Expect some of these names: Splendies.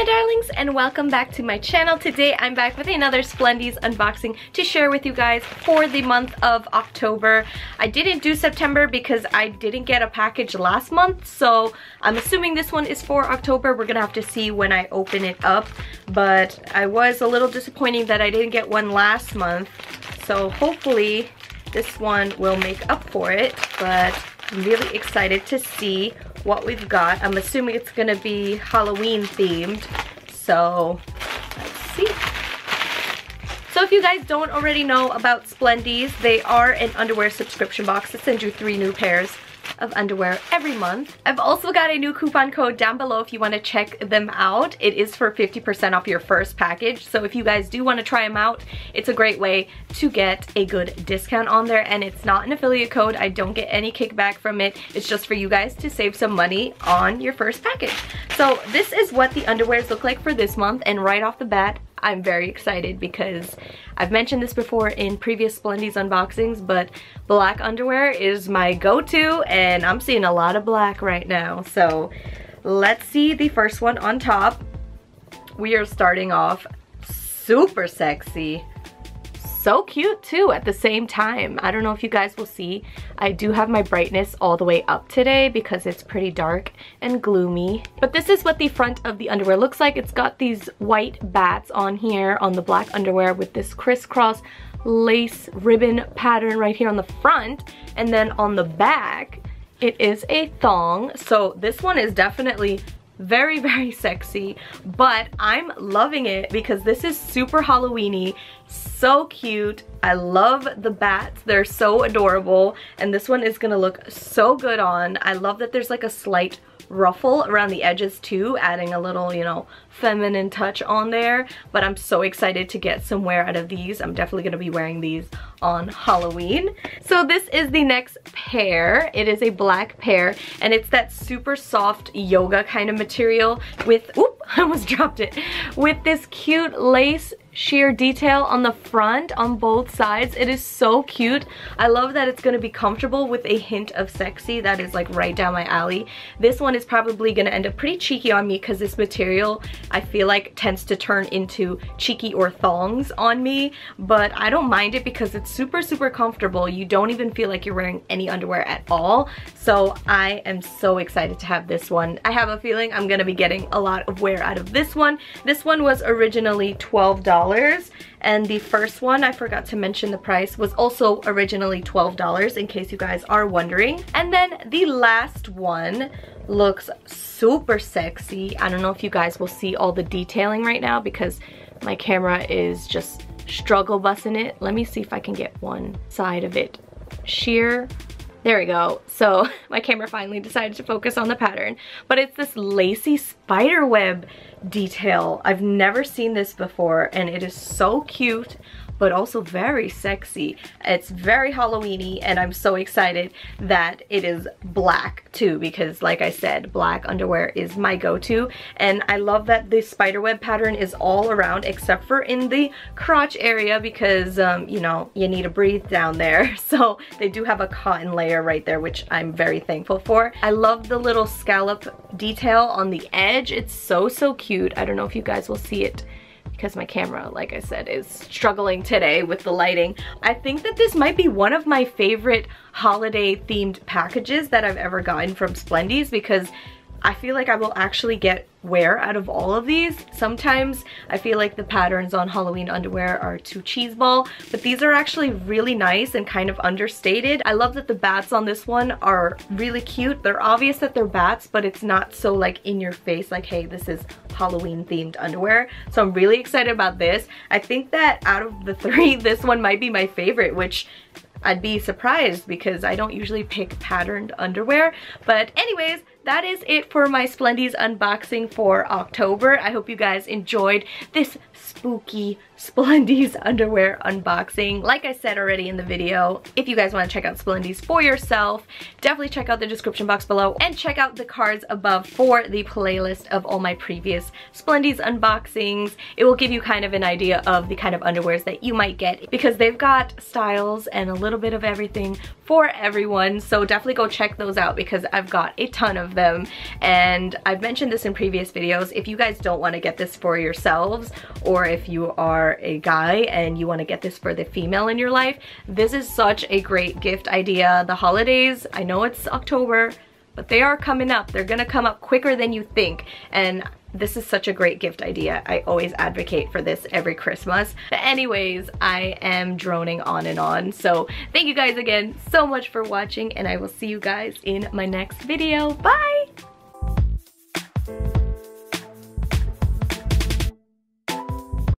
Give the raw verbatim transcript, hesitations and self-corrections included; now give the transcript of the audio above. my darlings, and welcome back to my channel. Today I'm back with another Splendies unboxing to share with you guys for the month of October. I didn't do September because I didn't get a package last month, so I'm assuming this one is for October. We're gonna have to see when I open it up, but I was a little disappointed that I didn't get one last month, so hopefully this one will make up for it. But I'm really excited to see what we've got. I'm assuming it's gonna be Halloween themed, so let's see. So if you guys don't already know about Splendies, they are an underwear subscription box that sends you three new pairs of underwear every month. I've also got a new coupon code down below if you want to check them out. It is for fifty percent off your first package, so if you guys do want to try them out, it's a great way to get a good discount on there. And it's not an affiliate code, I don't get any kickback from it. It's just for you guys to save some money on your first package. So this is what the underwears look like for this month, and right off the bat I'm very excited because I've mentioned this before in previous Splendies unboxings, but black underwear is my go-to, and I'm seeing a lot of black right now. So let's see the first one on top. We are starting off super sexy. So cute too at the same time. I don't know if you guys will see, I do have my brightness all the way up today because it's pretty dark and gloomy. But this is what the front of the underwear looks like. It's got these white bats on here on the black underwear with this crisscross lace ribbon pattern right here on the front, and then on the back it is a thong. So this one is definitely very, very sexy, but I'm loving it because this is super Halloween-y, so cute. I love the bats, they're so adorable, and this one is gonna look so good on. I love that there's like a slight ruffle around the edges too, adding a little, you know, feminine touch on there. But I'm so excited to get some wear out of these. I'm definitely gonna be wearing these on Halloween. So this is the next pair. It is a black pair, and it's that super soft yoga kind of material with, oop, I almost dropped it, with this cute lace sheer detail on the front on both sides. It is so cute. I love that it's going to be comfortable with a hint of sexy. That is like right down my alley. This one is probably going to end up pretty cheeky on me because this material I feel like tends to turn into cheeky or thongs on me, but I don't mind it because it's super super comfortable. You don't even feel like you're wearing any underwear at all. So I am so excited to have this one. I have a feeling I'm going to be getting a lot of wear out of this one. This one was originally twelve dollars, and the first one, I forgot to mention the price, was also originally twelve dollars in case you guys are wondering. And then the last one looks super sexy. I don't know if you guys will see all the detailing right now because my camera is just struggle busting it. Let me see if I can get one side of it sheer. There we go. So my camera finally decided to focus on the pattern, but it's this lacy spiderweb detail. I've never seen this before, and it is so cute, but also very sexy. It's very Halloween-y, and I'm so excited that it is black too because, like I said, black underwear is my go-to. And I love that the spiderweb pattern is all around except for in the crotch area because, um, you know, you need to breathe down there. So they do have a cotton layer right there, which I'm very thankful for. I love the little scallop detail on the edge. It's so, so cute. I don't know if you guys will see it because my camera, like I said, is struggling today with the lighting. I think that this might be one of my favorite holiday themed packages that I've ever gotten from Splendies because I feel like I will actually get wear out of all of these. Sometimes I feel like the patterns on Halloween underwear are too cheeseball, but these are actually really nice and kind of understated. I love that the bats on this one are really cute. They're obvious that they're bats, but it's not so like in your face like, hey, this is Halloween themed underwear. So I'm really excited about this. I think that out of the three, this one might be my favorite, which I'd be surprised because I don't usually pick patterned underwear. But anyways, that is it for my Splendies unboxing for October. I hope you guys enjoyed this spooky Splendies underwear unboxing. Like I said already in the video, if you guys want to check out Splendies for yourself, definitely check out the description box below and check out the cards above for the playlist of all my previous Splendies unboxings. It will give you kind of an idea of the kind of underwears that you might get because they've got styles and a little bit of everything for everyone. So definitely go check those out because I've got a ton of them. And I've mentioned this in previous videos. If you guys don't want to get this for yourselves, or if you are a guy and you want to get this for the female in your life, this is such a great gift idea. The holidays, I know it's October, but they are coming up. They're gonna come up quicker than you think. And this is such a great gift idea. I always advocate for this every Christmas. But anyways, I am droning on and on. So thank you guys again so much for watching, and I will see you guys in my next video. Bye!